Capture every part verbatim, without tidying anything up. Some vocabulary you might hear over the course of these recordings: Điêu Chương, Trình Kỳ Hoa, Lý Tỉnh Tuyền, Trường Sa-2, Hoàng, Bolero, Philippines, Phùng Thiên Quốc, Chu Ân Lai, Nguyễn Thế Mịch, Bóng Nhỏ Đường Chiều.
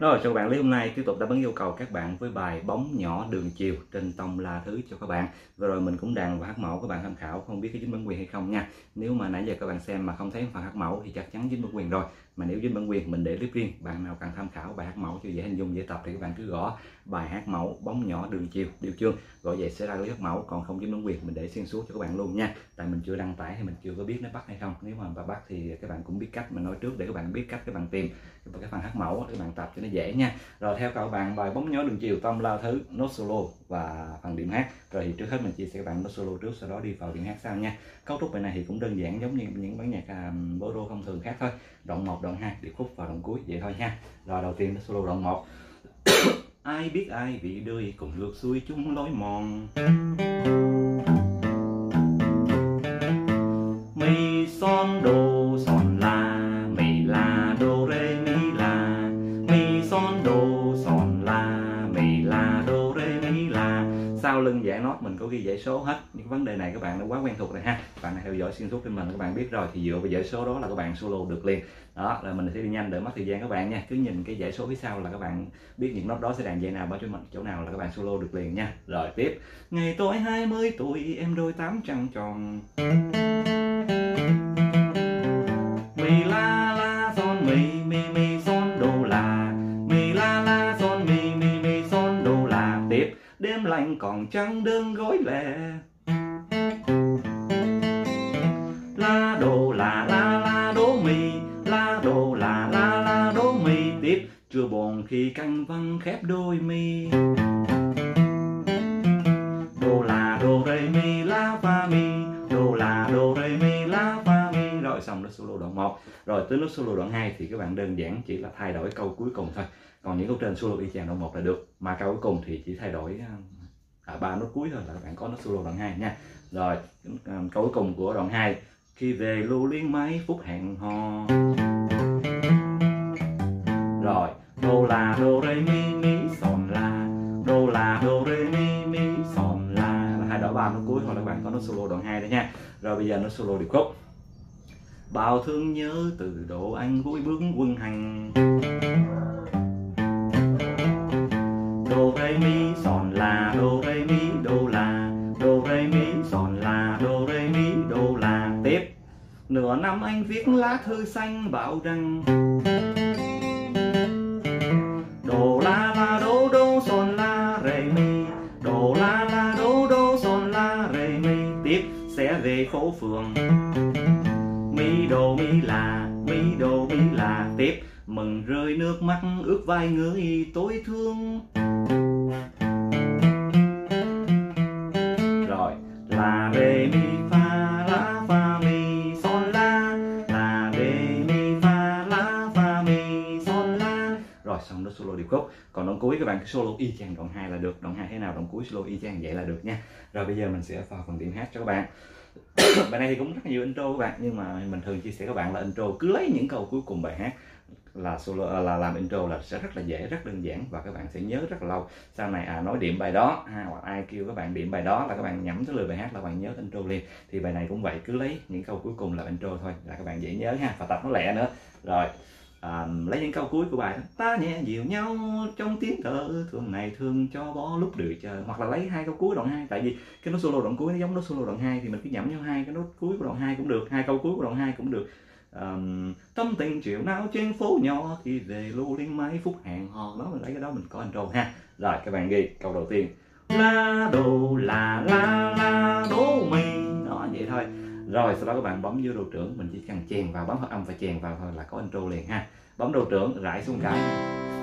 Rồi, chào các bạn, Lý hôm nay tiếp tục đáp ứng yêu cầu các bạn với bài Bóng Nhỏ Đường Chiều trên tông La Thứ cho các bạn. Vừa rồi mình cũng đàn và hát mẫu các bạn tham khảo, không biết cái dính bản quyền hay không nha. Nếu mà nãy giờ các bạn xem mà không thấy phần hát mẫu thì chắc chắn dính bản quyền rồi. Mà nếu dính bản quyền mình để clip riêng, bạn nào cần tham khảo bài hát mẫu cho dễ hình dung dễ tập thì các bạn cứ gõ bài hát mẫu Bóng Nhỏ Đường Chiều Điêu Chương, gọi vậy sẽ ra clip hát mẫu. Còn không dính bản quyền mình để xuyên suốt cho các bạn luôn nha, tại mình chưa đăng tải thì mình chưa có biết nó bắt hay không. Nếu mà bắt thì các bạn cũng biết cách mình nói trước để các bạn biết cách các bạn tìm và cái phần hát mẫu các bạn tập cho nó dễ nha. Rồi theo các bạn bài Bóng Nhỏ Đường Chiều tông La Thứ, nốt solo và phần điểm hát. Rồi thì trước hết mình chia sẻ các bạn nốt solo trước, sau đó đi vào điểm hát sau nha. Cấu trúc bài này thì cũng đơn giản giống như những bản nhạc bolero thông thường khác thôi, đoạn một, đoạn hai, điệp khúc và đoạn cuối vậy thôi nha. Rồi đầu tiên nốt solo đoạn một. Ai biết ai vì đời cùng ngược xuôi chung lối mòn, mi son đồ son la, mi la đô rê mi la, mi son đồ son la, mi la đô rê mi la. Sau lưng giải nốt mình có ghi dãy số hết, những vấn đề này các bạn đã quá quen thuộc rồi ha. Bạn nào theo dõi xuyên suốt phim mình các bạn biết rồi, thì dựa vào dãy số đó là các bạn solo được liền. Đó là mình sẽ đi nhanh để mất thời gian các bạn nha, cứ nhìn cái dãy số phía sau là các bạn biết những nốt đó sẽ đàn dây nào báo cho mình chỗ nào là các bạn solo được liền nha. Rồi tiếp. Ngày tôi hai mươi tuổi em đôi tám trăng tròn, mi la la son mi mi mi son đô la, mi la la son mi mi mi son đô la. Tiếp. Đêm lạnh còn trăng đơn gối lẻ, la đô la la la đố mi, la đô la la la đố mi. Tiếp. Chưa buồn khi canh văn khép đôi mi, đô la đô rê mi la fa mi, đô la đô rê mi la fa mi. Rồi xong nốt solo đoạn một. Rồi tới nốt solo đoạn hai thì các bạn đơn giản chỉ là thay đổi câu cuối cùng thôi, còn những câu trên solo y chang đoạn một là được, mà câu cuối cùng thì chỉ thay đổi ở ba nốt cuối thôi là các bạn có nốt solo đoạn hai nha. Rồi câu cuối cùng của đoạn hai. Khi về lưu luyến mấy phút hẹn hò, rồi đô la đô rê mi mi son la, đô la đô rê mi mi son la. Là hai đổi ba nốt cuối thôi là các bạn có nốt solo đoạn hai đấy nha. Rồi bây giờ nốt solo điệp khúc. Bao thương nhớ từ độ anh vui bước quân hành, đô rê mi son la, đô rê mi đô la, đô rê mi son la, đô rê mi đô la. Tiếp. Nửa năm anh viết lá thư xanh bảo rằng, đô la la đô đô son la rê mi, đô la la đô đô son la rê mi. Tiếp. Sẽ về phố phường, mi đô mi la, mi đô mi la. Tiếp. Mừng rơi nước mắt ướt vai người tối thương, rồi là rê mi fa la fa mi son la, là rê mi fa la fa mi son la. Rồi xong đó solo điệp khúc. Còn đoạn cuối các bạn cứ solo y chang đoạn hai là được, đoạn hai thế nào đoạn cuối solo y chang vậy là được nha. Rồi bây giờ mình sẽ vào phần điểm hát cho các bạn. Bài này thì cũng rất nhiều intro các bạn, nhưng mà mình thường chia sẻ các bạn là intro cứ lấy những câu cuối cùng bài hát là solo là làm intro là sẽ rất là dễ, rất đơn giản và các bạn sẽ nhớ rất là lâu. Sau này à nói điểm bài đó ha, hoặc ai kêu các bạn điểm bài đó là các bạn nhẩm tới lời bài hát là bạn nhớ intro liền. Thì bài này cũng vậy, cứ lấy những câu cuối cùng là intro thôi là các bạn dễ nhớ ha, và tập nó lẹ nữa. Rồi à, lấy những câu cuối của bài ta nhẹ dịu nhau trong tiếng thở thương này thương cho bó lúc đợi chờ, hoặc là lấy hai câu cuối đoạn hai, tại vì cái nốt solo đoạn cuối nó giống nốt solo đoạn hai thì mình cứ nhẩm nhau hai cái nốt cuối của đoạn hai cũng được, hai câu cuối của đoạn hai cũng được. Um, tâm tình chiều nào trên phố nhỏ khi về lưu luyến mấy phút hẹn hò. Đó mình lấy cái đó mình có intro ha. Rồi các bạn ghi câu đầu tiên la đô la la la đố mi, đó vậy thôi. Rồi sau đó các bạn bấm vô đồ trưởng, mình chỉ cần chèn vào, bấm hợp âm và chèn vào thôi là có intro liền ha. Bấm đồ trưởng rải xuống cái,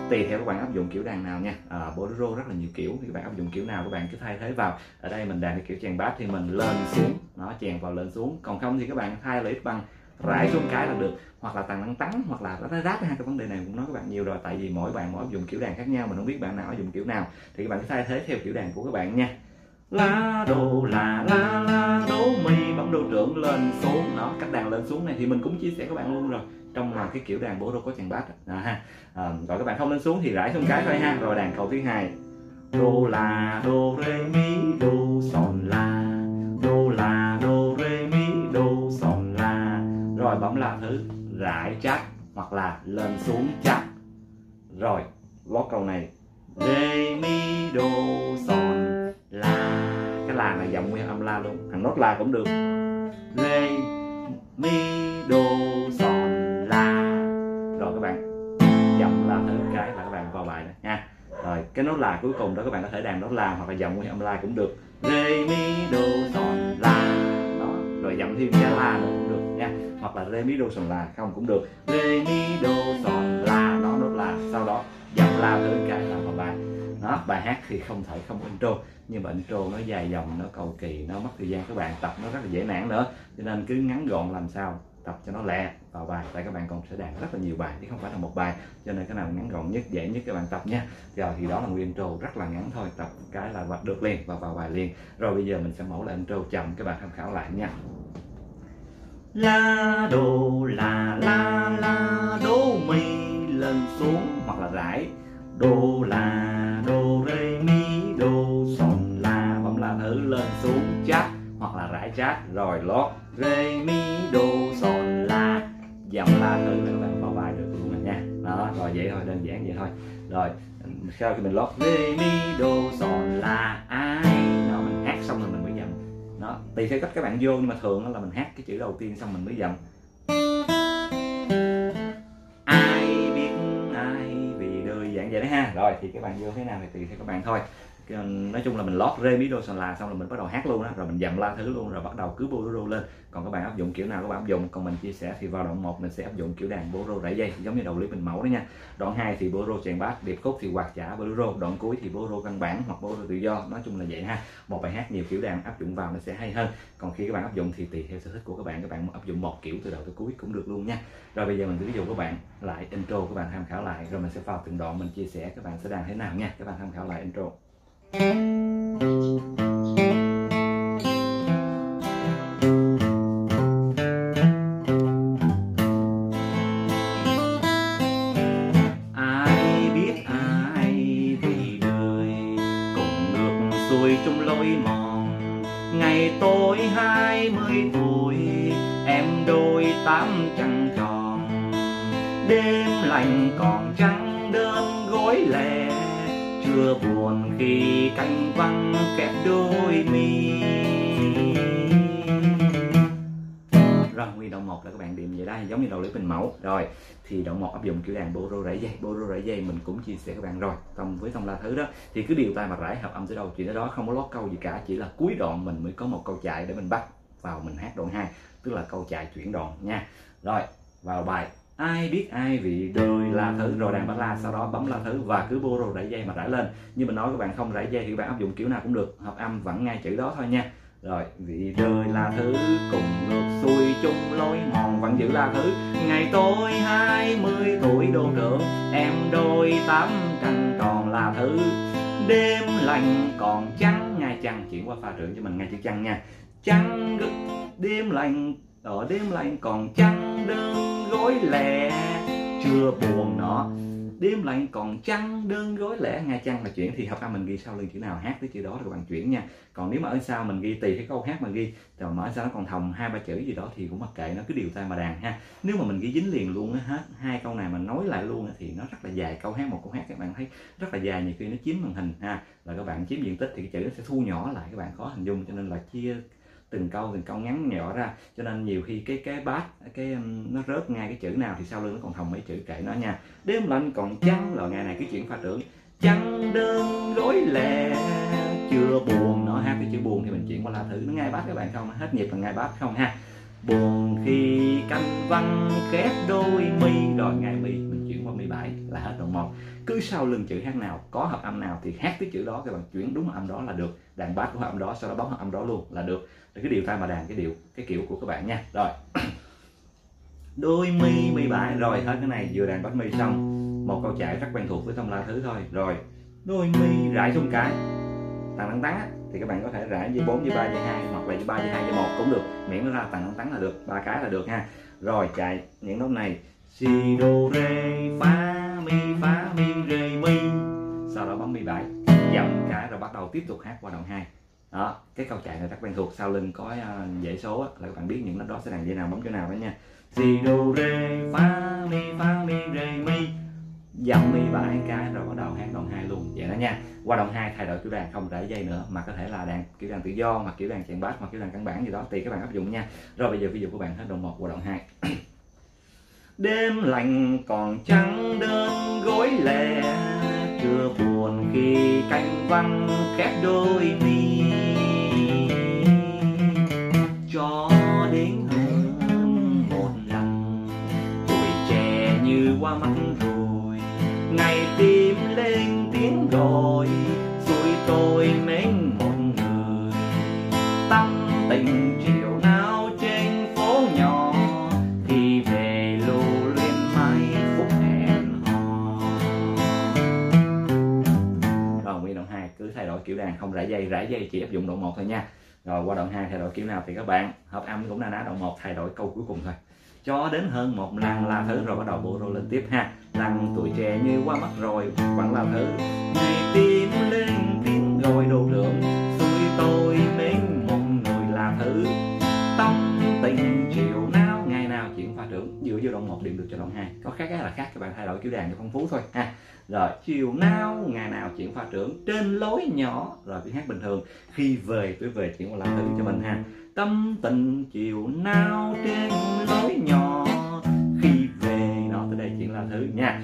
tùy theo các bạn áp dụng kiểu đàn nào nha. À, bolero rất là nhiều kiểu thì các bạn áp dụng kiểu nào các bạn cứ thay thế vào. Ở đây mình đàn kiểu chèn bass thì mình lên xuống, nó chèn vào lên xuống. Còn không thì các bạn thay lời ít bằng rải xuống cái là được, hoặc là tàn năng tắn hoặc là rát rát ha. Cái vấn đề này cũng nói các bạn nhiều rồi, tại vì mỗi bạn mỗi dùng kiểu đàn khác nhau, mình không biết bạn nào dùng kiểu nào thì các bạn cứ thay thế theo kiểu đàn của các bạn nha. La đô la la la đố mi, bấm đô trưởng lên xuống. Đó, cách đàn lên xuống này thì mình cũng chia sẻ các bạn luôn rồi trong là cái kiểu đàn bolero có chèn bass ha. À, rồi các bạn không lên xuống thì rải xuống cái thôi ha. Rồi đàn câu thứ hai đô la đô rê mi đô son la, đô la đô rê mi đô son la. Rồi bấm la thứ rải chắc hoặc là lên xuống chắc. Rồi vó câu này rê mi đô son la, cái la này giọng nguyên âm la luôn, thằng nốt la cũng được, rê mi đô son la. Rồi các bạn giọng la thử cái là các bạn vào bài này nha. Rồi cái nốt la cuối cùng đó các bạn có thể đàn nốt la hoặc là giọng nguyên âm la cũng được, rê mi đô son la đó. Rồi giọng thêm cái la nữa cũng được nha, hoặc là rê mi đô son la không cũng được, rê mi đô son la đó, nốt la sau đó dòng la tới cái là vào bài đó. Bài hát thì không thể không intro, nhưng mà intro nó dài dòng, nó cầu kỳ, nó mất thời gian, các bạn tập nó rất là dễ nản nữa, cho nên cứ ngắn gọn làm sao tập cho nó lẹ vào bài, tại các bạn còn sẽ đàn rất là nhiều bài chứ không phải là một bài, cho nên cái nào ngắn gọn nhất, dễ nhất các bạn tập nha. Rồi thì đó là một intro rất là ngắn thôi, tập cái là vạch được liền và vào bài liền. Rồi bây giờ mình sẽ mẫu lại intro chậm, các bạn tham khảo lại nha. La đô la la la đô mi lên xuống hoặc là rải, đô la đô rê mi đô son la, bấm la thử lên xuống chát hoặc là rải chát, rồi lót rê mi đô son la, dậm la thử là các bạn vào bài được luôn rồi nha. Đó, rồi vậy thôi, đơn giản vậy thôi. Rồi sau khi mình lót rê mi đô son la ai, nó mình hát xong rồi mình mới dậm. Đó, tùy theo cách các bạn vô, nhưng mà thường là mình hát cái chữ đầu tiên xong mình mới dậm. Ha, rồi thì các bạn vô thế nào thì tùy theo các bạn thôi. Nói chung là mình lót rê mi đô son la xong là mình bắt đầu hát luôn đó, rồi mình dậm la thứ luôn, rồi bắt đầu cứ bolero lên. Còn các bạn áp dụng kiểu nào các bạn áp dụng, còn mình chia sẻ thì vào đoạn một mình sẽ áp dụng kiểu đàn bolero rải dây giống như đầu clip mình mẫu đó nha. Đoạn hai thì bolero chèn bass, điệp khúc thì quạt chả bolero, đoạn cuối thì bolero căn bản hoặc bolero tự do. Nói chung là vậy ha. Một bài hát nhiều kiểu đàn áp dụng vào nó sẽ hay hơn. Còn khi các bạn áp dụng thì tùy theo sở thích của các bạn, các bạn áp dụng một kiểu từ đầu tới cuối cũng được luôn nha. Rồi bây giờ mình ví dụ các bạn lại intro, các bạn tham khảo lại, rồi mình sẽ vào từng đoạn mình chia sẻ các bạn sẽ đàn thế nào nha. Các bạn tham khảo lại intro. Ai biết ai thì đời cùng ngược xuôi chung lối mòn, ngày tôi hai mươi tuổi em đôi tám trăng tròn, đêm lành còn trắng đơn gối lẻ, chưa buồn khi canh văng kẹp đôi mi. Rồi nguyên đoạn một là các bạn điểm vậy đó, giống như đầu clip mình mẫu. Rồi thì đoạn một áp dụng kiểu đàn bolero rải dây, bolero rải dây mình cũng chia sẻ các bạn rồi. Xong với xong la thứ đó thì cứ điều tai mà rải, hợp âm tới đâu chỉ tới đó, không có lót câu gì cả, chỉ là cuối đoạn mình mới có một câu chạy để mình bắt vào mình hát đoạn hai, tức là câu chạy chuyển đoạn nha. Rồi vào bài ai biết ai vì đời la thử, rồi đàn bắt la, sau đó bấm la thử và cứ bolero rải dây mà rải lên. Như mình nói các bạn không rải dây thì các bạn áp dụng kiểu nào cũng được, hợp âm vẫn ngay chữ đó thôi nha. Rồi vì đời la thử cùng ngược xuôi chung lối mòn, vẫn giữ la thử, ngày tôi hai mươi tuổi đô trưởng em đôi tám trăng tròn la thử, đêm lành còn trắng, ngay trăng chuyển qua pha trưởng cho mình ngay chữ trăng nha, trăng đêm lành ở đêm lạnh còn trăng đơn gối lẻ, chưa buồn nó đêm lạnh còn trăng đơn gối lẻ, ngay trăng mà chuyển thì hợp âm mình ghi sau lưng chữ nào hát tới chữ đó rồi các bạn chuyển nha. Còn nếu mà ở sau mình ghi tùy cái câu hát mà ghi, rồi mà ở sau nó còn thòng hai ba chữ gì đó thì cũng mặc kệ, nó cứ điều tai mà đàn ha. Nếu mà mình ghi dính liền luôn á, hết hai câu này mà nói lại luôn thì nó rất là dài, câu hát một câu hát các bạn thấy rất là dài, nhiều khi nó chiếm màn hình ha, là các bạn chiếm diện tích thì cái chữ nó sẽ thu nhỏ lại, các bạn khó hình dung, cho nên là chia từng câu từng câu ngắn nhỏ ra, cho nên nhiều khi cái cái bass cái nó rớt ngay cái chữ nào thì sau lưng nó còn thòng mấy chữ, kệ nó nha. Đêm lạnh còn trăng, rồi ngày này cứ chuyển pha trưởng, trăng đơn gối lẻ chưa buồn nó, hát cái chữ buồn thì mình chuyển qua la thử, nó ngay bass các bạn, không hết nhịp là ngay bass không ha. Buồn khi canh văn khép đôi mi, rồi ngay mi mình chuyển qua mi bảy là hết đoạn một. Cứ sau lưng chữ hát nào có hợp âm nào thì hát cái chữ đó, các bạn chuyển đúng hợp âm đó là được, đàn bass của hợp âm đó, sau đó bấm hợp âm đó luôn là được. Cái điều tai mà đàn cái điều cái kiểu của các bạn nha. Rồi đôi mi mi bảy, rồi hết cái này vừa đàn bắt mi xong một câu chạy rất quen thuộc với thông la thứ thôi. Rồi đôi mi rải xuống cái tàn tăng tán thì các bạn có thể rải với bốn với ba với hai hoặc là với ba với hai với một cũng được, miễn nó ra tàn tăng tán là được, ba cái là được ha. Rồi chạy những nốt này si đô rê phá mi phá mi rê mi, sau đó bấm mi bảy dậm cái rồi bắt đầu tiếp tục hát qua đoạn hai. Đó, cái câu chạy này rất quen thuộc, sau lưng có dãy số á, là các bạn biết những nốt đó sẽ đàn dây nào bấm chỗ nào đó nha. Si đô rê phá mi phá mi rê mi, dậm mi và hai cái rồi bắt đầu hát đoạn hai luôn vậy đó nha. Qua đoạn hai thay đổi kiểu đàn, không để dây nữa mà có thể là đàn kiểu đàn tự do mà kiểu đàn chèn bass mà kiểu đàn căn bản gì đó tùy các bạn áp dụng nha. Rồi bây giờ ví dụ của bạn hết đoạn một qua đoạn hai. Đêm lạnh còn trắng đơn gối lẻ, chưa buồn khi canh văng khép đôi mi, cho đến hơn một lần tuổi trẻ như qua mắt rồi, ngày tim lên tiếng rồi rồi tôi mến một người, tâm tình chiều nào trên phố nhỏ thì về lưu luyến mãi phút hẹn hò. Rồi nguyên đoạn hai cứ thay đổi kiểu đàn, không rải dây, rải dây chỉ áp dụng đoạn một thôi nha. Rồi qua đoạn hai thay đổi kiểu nào thì các bạn hợp âm cũng là ná đoạn một thay đổi câu cuối cùng thôi. Cho đến hơn một lần là thứ rồi bắt đầu Bolero lên tiếp ha. Lần tuổi trẻ như qua mắt rồi vẫn là thứ, ngày tim lên tiếng rồi đồ lượng, tôi tôi mến một người là thứ, tâm tình chiều nào ngày nào chuyển pha trưởng, dựa vô đoạn một điểm được cho đoạn hai. Có khác là khác, các bạn thay đổi kiểu đàn cho phong phú thôi ha. Rồi chiều nào ngày nào chuyển pha trưởng, trên lối nhỏ rồi tiếng hát bình thường, khi về tôi về chuyển qua làm thứ cho mình ha. Tâm tình chiều nào trên lối nhỏ, khi về nó tới đây chuyển làm thứ nha.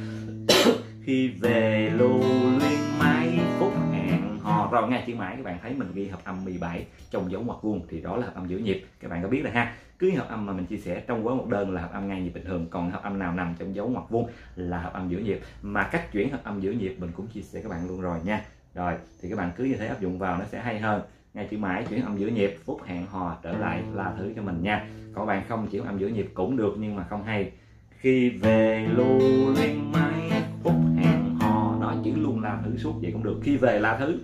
Khi về lưu luyến mãi phút hẹn hò. Rồi ngay chuyển mãi các bạn thấy mình ghi hợp âm mười bảy trong dấu ngoặc vuông thì đó là hợp âm giữ nhịp, các bạn có biết rồi ha. Cứ hợp âm mà mình chia sẻ trong với một đơn là hợp âm ngang nhịp bình thường, còn hợp âm nào nằm trong dấu ngoặc vuông là hợp âm giữ nhịp. Mà cách chuyển hợp âm giữ nhịp mình cũng chia sẻ các bạn luôn rồi nha. Rồi thì các bạn cứ như thế áp dụng vào nó sẽ hay hơn. Ngay chữ mãi chuyển âm giữ nhịp, phút hẹn hò trở lại là thứ cho mình nha. Còn bạn không chuyển âm giữ nhịp cũng được nhưng mà không hay. Khi về lưu luyến mãi phút hẹn hò, nói chữ luôn là thứ suốt vậy cũng được. Khi về là thứ,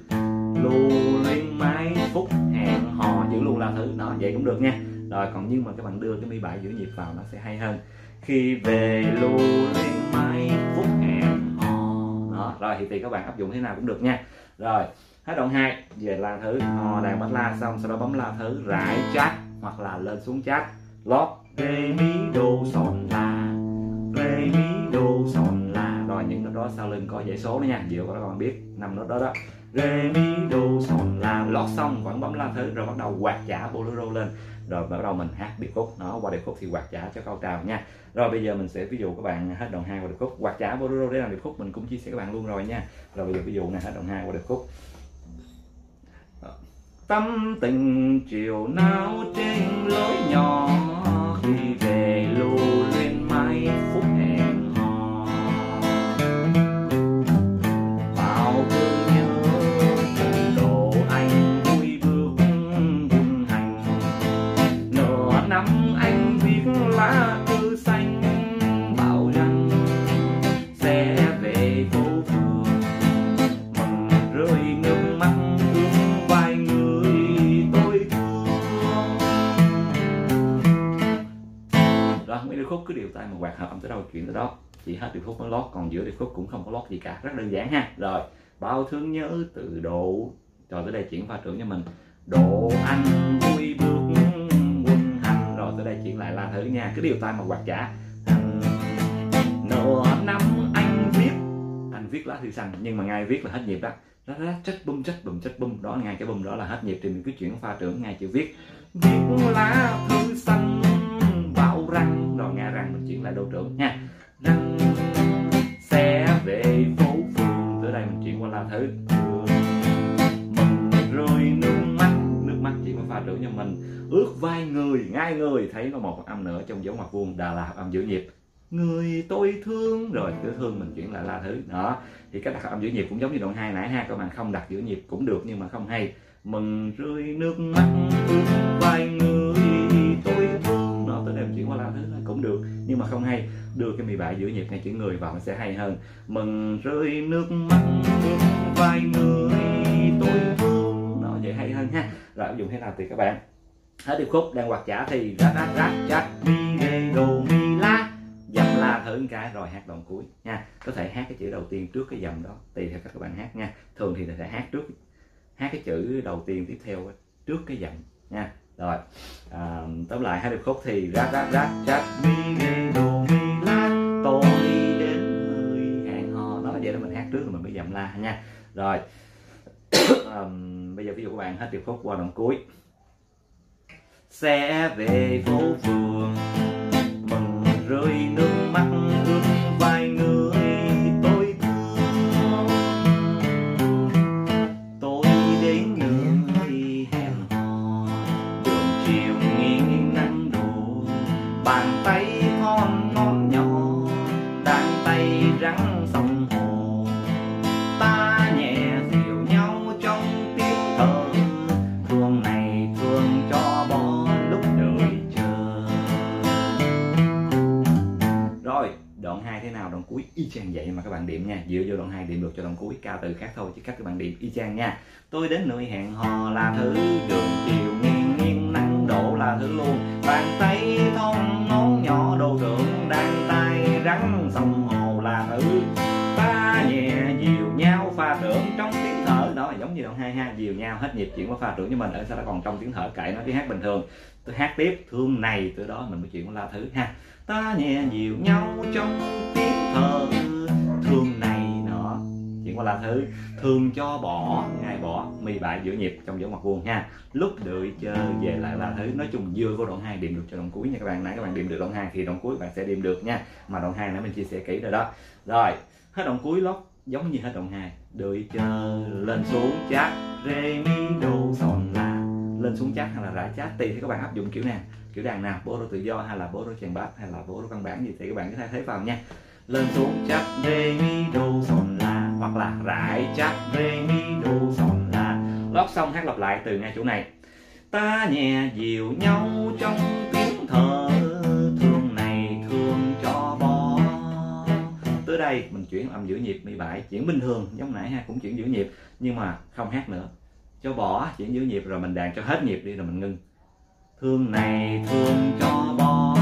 lưu luyến mãi phút hẹn hò, chữ luôn là thứ nó vậy cũng được nha. Rồi còn nhưng mà các bạn đưa cái mi bảy giữ nhịp vào nó sẽ hay hơn. Khi về lưu luyến mãi phút hẹn hò. Đó, rồi thì tùy các bạn áp dụng thế nào cũng được nha. Rồi hết đoạn hai về la thứ, hò đàn bắt la xong sau đó bấm la thứ rải chát hoặc là lên xuống chát lót rê mi đô son la, rê mi đô son la. Rồi những nốt đó sau lưng có dãy số đó nha, dựa vào đó các bạn biết năm nốt đó đó, rê mi đô son la lót xong vẫn bấm la thứ rồi bắt đầu quạt chả Bolero lên. Rồi bắt đầu mình hát điệp khúc, nó qua điệp khúc thì quạt chả cho cao trào nha. Rồi bây giờ mình sẽ ví dụ các bạn hết đoạn hai qua điệp khúc, quạt chả Bolero để làm điệp khúc mình cũng chia sẻ các bạn luôn rồi nha. Rồi bây giờ ví dụ này hết đoạn hai qua điệp khúc. Tâm tình chiều nào trên lối nhỏ, khi về lưu luyến mãi phút hẹn hò, bao thương nhớ cùng đồ anh vui bước cùng hành, nửa năm anh viết lá thư xanh bảo rằng sẽ về phố phường, mừng rơi nước mắt thương vai người. Mấy điệp khúc cứ điều tay mà quạt hợp âm tới đâu chuyện tới đó, chỉ hết điệp khúc mới lót, còn giữa điệp khúc cũng không có lót gì cả, rất đơn giản ha. Rồi bao thương nhớ từ độ rồi tới đây chuyển pha trưởng cho mình, độ anh vui bước quân hành. Rồi tới đây chuyển lại la thứ nha, cứ điều tay mà quạt chả. Nửa năm anh viết, anh viết lá thư xanh nhưng mà ngay viết là hết nhịp đó, đó đó trách bum trách bùm trách bum đó, ngay cái bum đó là hết nhịp thì mình cứ chuyển pha trưởng ngay chữ viết, viết lá thư xanh bảo rằng, rồi nghe rằng mình chuyển lại đô trưởng nha, rằng sẽ về phố phường, tới đây mình chuyển qua la thứ, mừng rơi nước mắt, nước mắt chuyển qua pha trưởng cho mình, ước vai người, ngay người, thấy nó một âm nữa trong dấu ngoặc vuông đà là âm giữ nhịp, người tôi thương. Rồi cứ thương mình chuyển lại la thứ đó. Thì các đặt âm giữ nhịp cũng giống như đoạn hai nãy ha, các bạn không đặt giữ nhịp cũng được nhưng mà không hay. Mừng rơi nước mắt ước vai người tôi thương, tới đây chuyển qua la thứ cũng được nhưng mà không hay, đưa cái mười bảy giữ nhịp ngay chữ người vào nó sẽ hay hơn. Mừng rơi nước mắt vai người tôi thương, nó vậy hay hơn ha. Rồi áp dụng thế nào thì các bạn hết điệp khúc đang quạt chả thì rát rát rát rát mi rê đồ mi la, dậm la thử một cái rồi hát đoạn cuối nha. Có thể hát cái chữ đầu tiên trước cái dòng đó tùy theo cách các bạn hát nha. Thường thì sẽ hát trước, hát cái chữ đầu tiên tiếp theo trước cái dòng nha. Rồi à, tóm lại hai điệp khúc thì rát rát rát rát mi rê đồ mi la, tôi đến hơi hẹn hò trước rồi mình mới dặm la nha. Rồi um, bây giờ ví dụ các bạn hết điệp khúc qua đoạn cuối. Xe về phố phường mừng rơi nước mắt ướt vai người tôi thương, tôi đến nơi hẹn hò đường chiều nghiêng nắng đổ, bàn tay thon ngón nhỏ đàn tay rắn sông hồ, ta nhẹ dịu nhau trong tiếng thơ thương này thương cho bỏ lúc đợi chờ. Rồi đoạn hai thế nào, đoạn cuối y chang vậy mà các bạn điểm nha, dựa vô đoạn hai điểm được cho đoạn cuối, cao từ khác thôi chứ cách các bạn điểm y chang nha. Tôi đến nơi hẹn hò là thứ, đường chiều nghiêng nghiêng nắng đổ là thứ luôn, bàn tay thon ngón nhỏ đồ tượng đàn tay rắn sông hồ là thứ, ta nhẹ dìu nhau pha tưởng trong tiếng thở. Đó là giống như đoạn hai ha, dìu nhau hết nhịp chuyển qua pha tưởng với mình, ở sao nó còn trong tiếng thở, cậy nó đi hát bình thường. Tôi hát tiếp thương này, từ đó mình mới chuyển qua la thứ ha. Ta nhẹ dìu nhau trong tiếng thở thương này, nó chuyển qua la thứ thương cho bỏ ngài bỏ mì bại giữa nhịp trong dấu mặt vuông ha. Lúc đợi chờ về lại la thứ. Nói chung dưa của đoạn hai điểm được cho đoạn cuối nha các bạn. Nãy các bạn điểm được đoạn hai thì đoạn cuối bạn sẽ điểm được nha, mà đoạn hai nãy mình chia sẻ kỹ rồi đó. Rồi hết đoạn cuối lót giống như hết đoạn hai. Đợi chờ lên xuống chát rê mi đô son la, lên xuống chát hay là rã chát tùy thì các bạn áp dụng kiểu nào, kiểu đàn nào, bolero tự do hay là bolero chèn bass hay là bolero căn bản gì thì các bạn cứ thay thế vào nha. Lên xuống chát rê mi đô son la hoặc là rã chát rê mi đô son la. Lót xong hát lặp lại từ ngay chỗ này. Ta nhẹ dịu nhau trong tiếng thở thương này thương cho bo. Tới đây mình chuyển âm giữa nhịp mi bảy, chuyển bình thường giống nãy ha, cũng chuyển giữa nhịp nhưng mà không hát nữa. Cho bỏ chuyển giữa nhịp rồi mình đàn cho hết nhịp đi rồi mình ngưng. Thương này thương cho bo.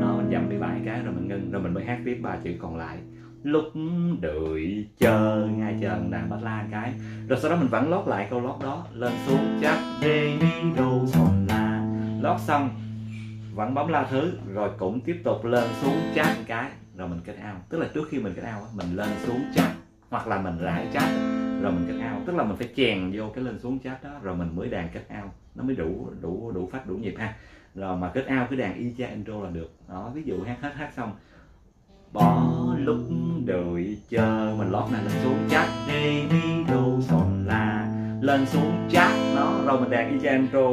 Nó mình dậm đi bảy cái rồi mình ngưng, rồi mình mới hát tiếp ba chữ còn lại. Lúc đợi chờ ngay chờ đàn bát la cái. Rồi sau đó mình vẫn lót lại câu lót đó, lên xuống chát rê mi đô son la. Lót xong vẫn bấm la thứ rồi cũng tiếp tục lên xuống chát cái rồi mình kết ao. Tức là trước khi mình kết ao mình lên xuống chát hoặc là mình rải chát rồi mình kết ao, tức là mình phải chèn vô cái lên xuống chát đó rồi mình mới đàn kết ao, nó mới đủ đủ đủ phách đủ nhịp ha. Rồi mà kết ao cứ đàn y chang intro là được đó. Ví dụ hát hết hát xong bỏ lúc đợi chờ mình lót này lên xuống chát rê mi đô son la, lên xuống chát nó rồi mình đàn y chang intro.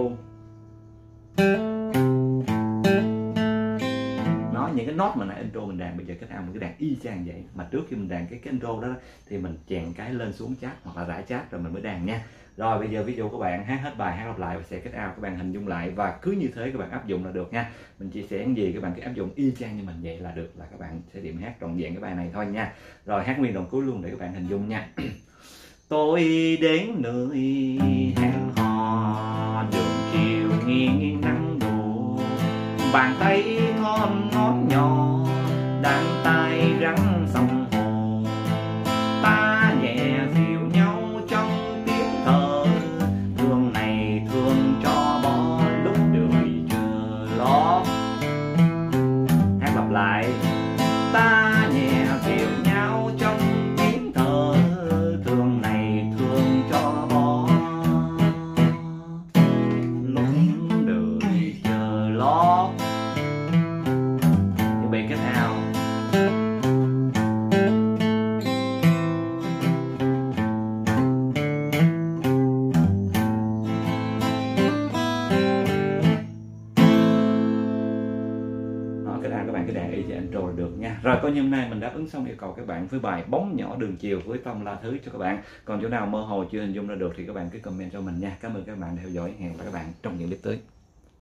Những cái nốt mà nãy intro mình đàn bây giờ kết ao mình cứ đàn y chang vậy, mà trước khi mình đàn cái, cái intro đó thì mình chèn cái lên xuống chát hoặc là rải chát rồi mình mới đàn nha. Rồi bây giờ ví dụ các bạn hát hết bài hát lặp lại và sẽ kết ao, các bạn hình dung lại và cứ như thế các bạn áp dụng là được nha. Mình chia sẻ gì các bạn cứ áp dụng y chang như mình vậy là được, là các bạn sẽ điểm hát trọn vẹn cái bài này thôi nha. Rồi hát nguyên đoạn cuối luôn để các bạn hình dung nha. Tôi đến nơi hẹn hò đường chiều nghiêng nắng, bàn tay thon ngón nhỏ đàn tay rắn sông hồ, ta nhẹ dịu nhau trong tiếng thở thương này thương cho bỏ lúc đợi chờ. Lót hát lặp lại. Ta nhẹ dịu nhau trong tiếng thở thương này thương cho bỏ lúc đợi chờ. Lót kết ao. Đó, kết ao các bạn cứ đàn y chang intro được nha. Rồi coi như hôm nay mình đáp ứng xong yêu cầu các bạn với bài Bóng Nhỏ Đường Chiều với tông la thứ cho các bạn. Còn chỗ nào mơ hồ chưa hình dung ra được thì các bạn cứ comment cho mình nha. Cảm ơn các bạn đã theo dõi. Hẹn gặp lại các bạn trong những clip tới.